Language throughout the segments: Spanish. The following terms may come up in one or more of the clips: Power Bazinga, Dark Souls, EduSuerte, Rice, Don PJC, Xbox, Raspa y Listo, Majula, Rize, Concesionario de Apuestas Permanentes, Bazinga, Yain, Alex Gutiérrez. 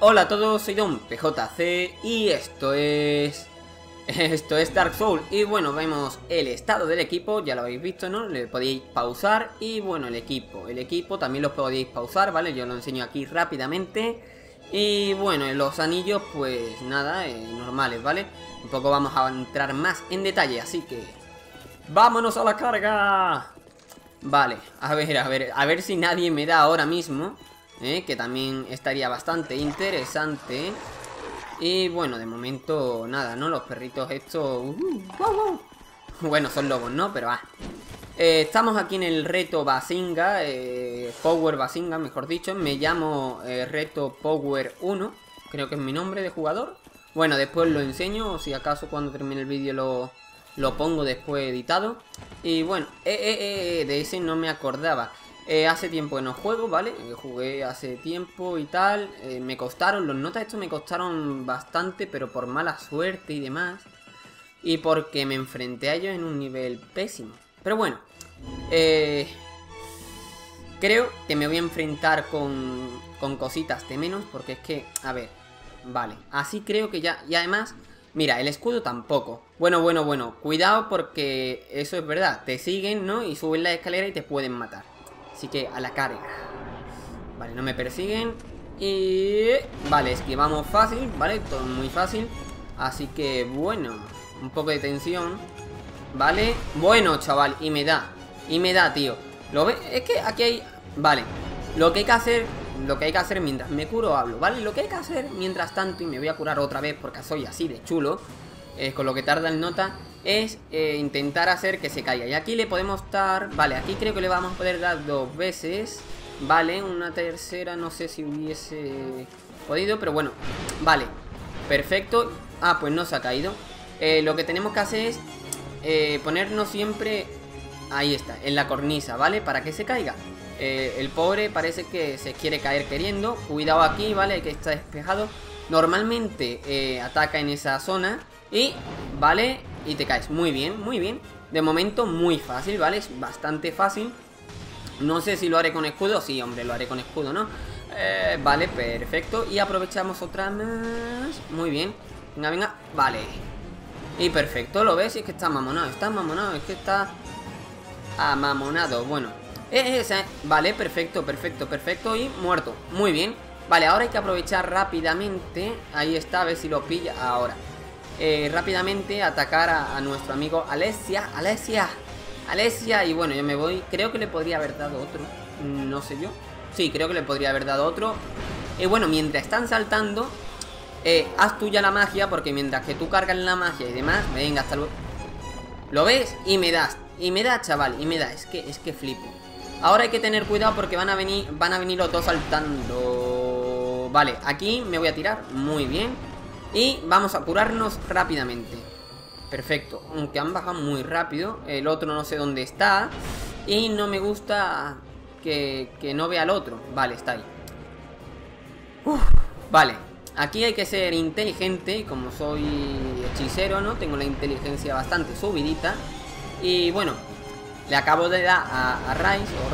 Hola a todos, soy Don PJC y esto es Dark Souls. Y bueno, vemos el estado del equipo, ya lo habéis visto, ¿no? Le podéis pausar y bueno, el equipo también lo podéis pausar, ¿vale? Yo lo enseño aquí rápidamente. Y bueno, los anillos, pues nada, normales, ¿vale? Un poco vamos a entrar más en detalle, así que ¡vámonos a la carga! Vale, a ver si nadie me da ahora mismo, que también estaría bastante interesante. Y bueno, de momento nada, ¿no? Los perritos estos... Bueno, son lobos, ¿no? Pero va. Estamos aquí en el reto Bazinga, Power Bazinga, mejor dicho. Me llamo reto Power 1, creo que es mi nombre de jugador. Bueno, después lo enseño, si acaso cuando termine el vídeo lo pongo después editado. Y bueno, de ese no me acordaba. Hace tiempo que no juego, ¿vale? Jugué hace tiempo y tal. Me costaron, los notas estos me costaron bastante, pero por mala suerte y demás. Y porque me enfrenté a ellos en un nivel pésimo. Pero bueno, creo que me voy a enfrentar con cositas de menos, porque es que, a ver, vale, así creo que ya, y además, mira, el escudo tampoco. Bueno, cuidado porque eso es verdad, te siguen, ¿no? Y suben la escalera y te pueden matar. Así que a la carga. Vale, no me persiguen. Y... vale, esquivamos fácil, ¿vale? Todo muy fácil. Así que, bueno, un poco de tensión. Vale, bueno, chaval, y me da, tío. ¿Lo ves? Es que aquí hay... vale, lo que hay que hacer mientras me curo hablo, ¿vale? Lo que hay que hacer mientras tanto, y me voy a curar otra vez porque soy así de chulo, con lo que tarda el nota, es intentar hacer que se caiga. Y aquí le podemos dar... vale, aquí creo que le vamos a poder dar dos veces. Vale, una tercera no sé si hubiese podido, pero bueno, vale, perfecto. Ah, pues no se ha caído. Lo que tenemos que hacer es ponernos siempre, ahí está, en la cornisa, ¿vale? Para que se caiga. El pobre parece que se quiere caer queriendo. Cuidado aquí, ¿vale? Que está despejado. Normalmente ataca en esa zona y, ¿vale? Y te caes. Muy bien, muy bien. De momento muy fácil, ¿vale? Es bastante fácil. No sé si lo haré con escudo. Sí, hombre, lo haré con escudo, ¿no? Vale, perfecto. Y aprovechamos otra más. Muy bien. Venga, venga. Vale. Y perfecto, ¿lo ves? Es que está mamonado, es que está amamonado, bueno. Vale, perfecto y muerto, muy bien. Vale, ahora hay que aprovechar rápidamente, ahí está, a ver si lo pilla ahora. Rápidamente atacar a nuestro amigo Alessia, y bueno, yo me voy, creo que le podría haber dado otro, no sé yo. Sí, creo que le podría haber dado otro. Y bueno, mientras están saltando... haz tuya la magia, porque mientras que tú cargas la magia y demás, venga, hasta luego. ¿Lo ves? Y me das, chaval, es que flipo. Ahora hay que tener cuidado porque van a venir los dos saltando. Vale, aquí me voy a tirar, muy bien. Y vamos a curarnos rápidamente. Perfecto, aunque han bajado muy rápido. El otro no sé dónde está. Y no me gusta que no vea al otro. Vale, está ahí. Vale. Aquí hay que ser inteligente, como soy hechicero, ¿no? Tengo la inteligencia bastante subidita. Y bueno, le acabo de dar a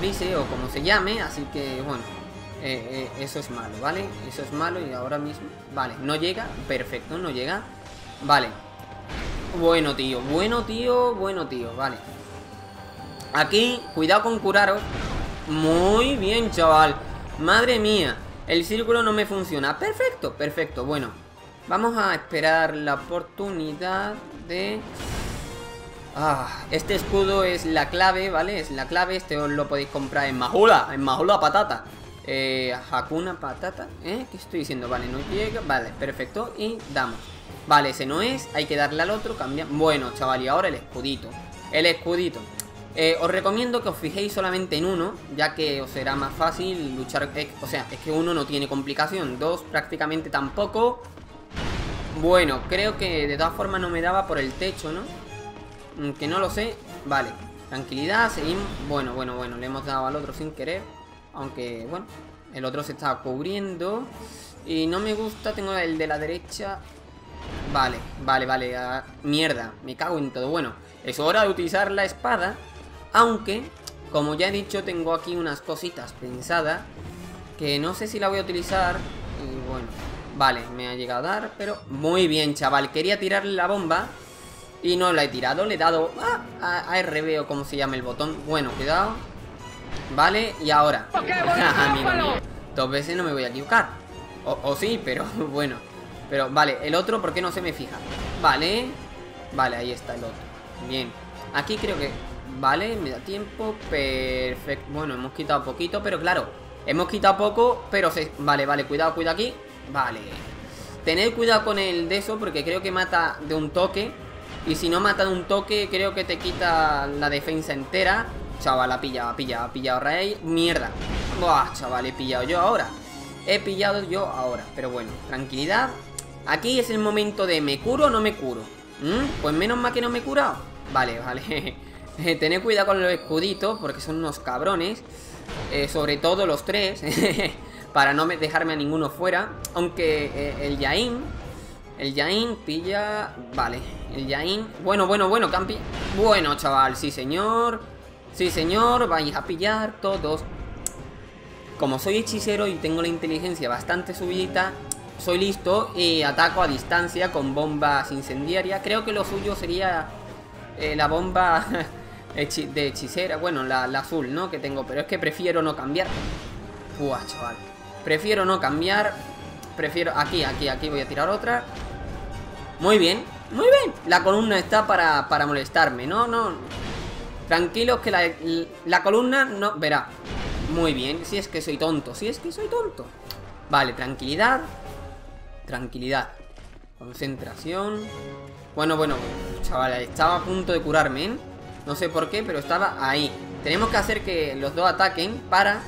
Rize o como se llame, así que bueno, eso es malo, ¿vale? Eso es malo y ahora mismo... vale, no llega, perfecto, no llega. Vale. Bueno, tío, vale. Aquí, cuidado con curaros. Muy bien, chaval. Madre mía. El círculo no me funciona. Perfecto. Bueno, vamos a esperar la oportunidad de... este escudo es la clave, ¿vale? Es la clave. Este os lo podéis comprar en Majula. En Majula patata. Hakuna patata. ¿Qué estoy diciendo? Vale, no llega. Vale, perfecto. Y damos. Vale, ese no es. Hay que darle al otro. Cambiar. Bueno, chaval, y ahora el escudito. Os recomiendo que os fijéis solamente en uno, ya que os será más fácil luchar. O sea, es que uno no tiene complicación, dos prácticamente tampoco. Bueno, creo que de todas formas no me daba por el techo, ¿no? Que no lo sé. Vale, tranquilidad, seguimos. Bueno, le hemos dado al otro sin querer. Aunque, bueno, el otro se está cubriendo. Y no me gusta, tengo el de la derecha. Vale, mierda, me cago en todo. Bueno, es hora de utilizar la espada. Aunque, como ya he dicho, tengo aquí unas cositas pensadas que no sé si la voy a utilizar. Y bueno, vale, me ha llegado a dar, pero... Muy bien, chaval, quería tirarle la bomba y no la he tirado, le he dado a RB o como se llama el botón. Bueno, cuidado. Vale, y ahora amigo, dos veces no me voy a equivocar. O sí, pero bueno. Pero vale, el otro, ¿por qué no se me fija? Vale, vale, ahí está el otro. Bien, aquí creo que... Vale, me da tiempo, perfecto. Bueno, hemos quitado poquito, pero claro, hemos quitado poco, pero se... Vale, vale, cuidado, cuidado aquí, vale. Tened cuidado con el de eso, porque creo que mata de un toque. Y si no mata de un toque, creo que te quita la defensa entera. Chaval, ha pillado Rey. Mierda. Buah, chaval, he pillado yo ahora. Pero bueno, tranquilidad. Aquí es el momento de ¿me curo o no me curo? Pues menos mal que no me he curado. Vale, vale. Tened cuidado con los escuditos, porque son unos cabrones. Sobre todo los tres. Para no dejarme a ninguno fuera. Aunque el Yain... El Yain pilla... Vale, el Yain... Bueno, campi... Bueno, chaval, sí señor. Sí señor, vais a pillar todos. Como soy hechicero y tengo la inteligencia bastante subidita, soy listo y ataco a distancia con bombas incendiarias. Creo que lo suyo sería la bomba de hechicera. Bueno, la azul, ¿no? Que tengo, pero es que prefiero no cambiar. Buah, chaval, prefiero no cambiar. Prefiero... Aquí voy a tirar otra. Muy bien, muy bien. La columna está para molestarme. No. Tranquilos que la columna no... Verá. Muy bien, si es que soy tonto. Vale, tranquilidad. Concentración. Bueno, chavales, estaba a punto de curarme, ¿eh? No sé por qué, pero estaba ahí. Tenemos que hacer que los dos ataquen para...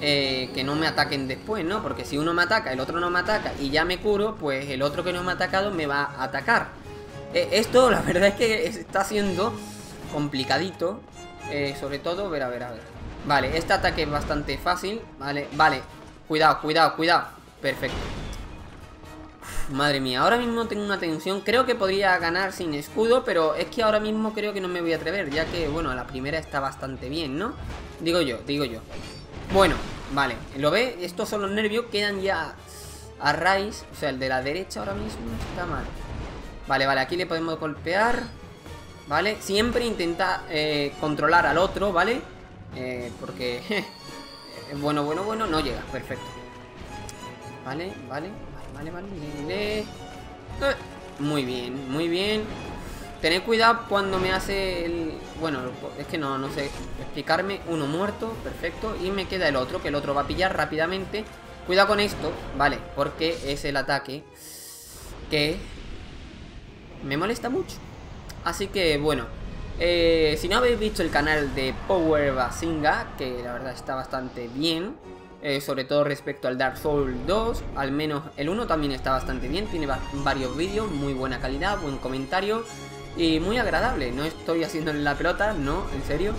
que no me ataquen después, ¿no? Porque si uno me ataca, el otro no me ataca y ya me curo, pues el otro que no me ha atacado me va a atacar. Esto la verdad es que está siendo complicadito, sobre todo, ver. Vale, este ataque es bastante fácil. Vale, cuidado. Perfecto. Madre mía, ahora mismo tengo una tensión. Creo que podría ganar sin escudo, pero es que ahora mismo creo que no me voy a atrever, ya que, bueno, la primera está bastante bien, ¿no? Digo yo. Bueno, vale, lo ve, estos son los nervios, quedan ya a Rice, o sea, el de la derecha ahora mismo está mal. Vale, aquí le podemos golpear, ¿vale? Siempre intenta controlar al otro, ¿vale? Porque, bueno, no llega, perfecto. Vale. Muy bien. Tened cuidado cuando me hace el... Bueno, es que no sé explicarme. Uno muerto, perfecto. Y me queda el otro, que el otro va a pillar rápidamente. Cuidado con esto, vale, porque es el ataque que me molesta mucho. Así que, bueno, si no habéis visto el canal de Power Bazinga, que la verdad está bastante bien, sobre todo respecto al Dark Souls 2. Al menos el 1 también está bastante bien. Tiene varios vídeos, muy buena calidad, buen comentario y muy agradable. No estoy haciéndole la pelota, no, en serio.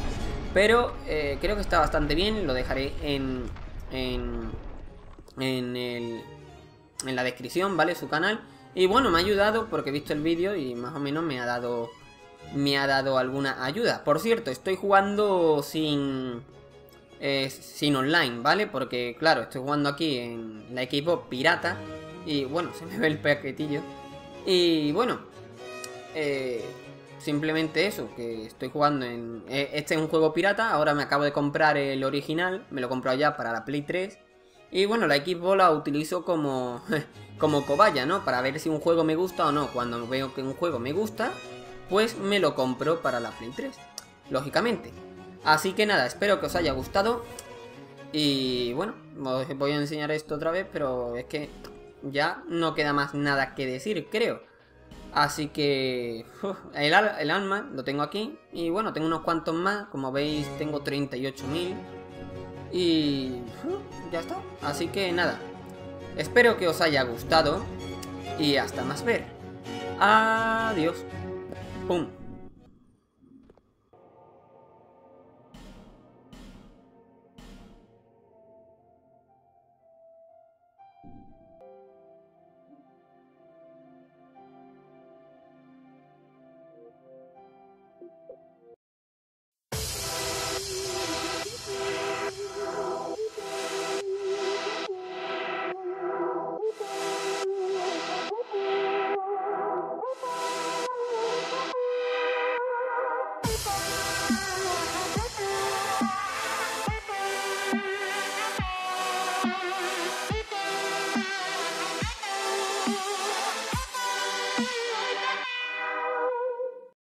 Pero creo que está bastante bien. Lo dejaré en la descripción, ¿vale? Su canal. Y bueno, me ha ayudado porque he visto el vídeo y más o menos me ha dado alguna ayuda. Por cierto, estoy jugando sin online, ¿vale? Porque claro, estoy jugando aquí en la equipo pirata. Y bueno, se me ve el paquetillo. Y bueno... simplemente eso, que estoy jugando en... este es un juego pirata, ahora me acabo de comprar el original, me lo he comprado ya para la Play 3. Y bueno, la Xbox la utilizo como cobaya, ¿no? Para ver si un juego me gusta o no. Cuando veo que un juego me gusta, pues me lo compro para la Play 3, lógicamente. Así que nada, espero que os haya gustado. Y bueno, os voy a enseñar esto otra vez, pero es que ya no queda más nada que decir, creo. Así que el alma lo tengo aquí. Y bueno, tengo unos cuantos más. Como veis, tengo 38.000. Y ya está. Así que nada, espero que os haya gustado. Y hasta más ver. Adiós. Pum.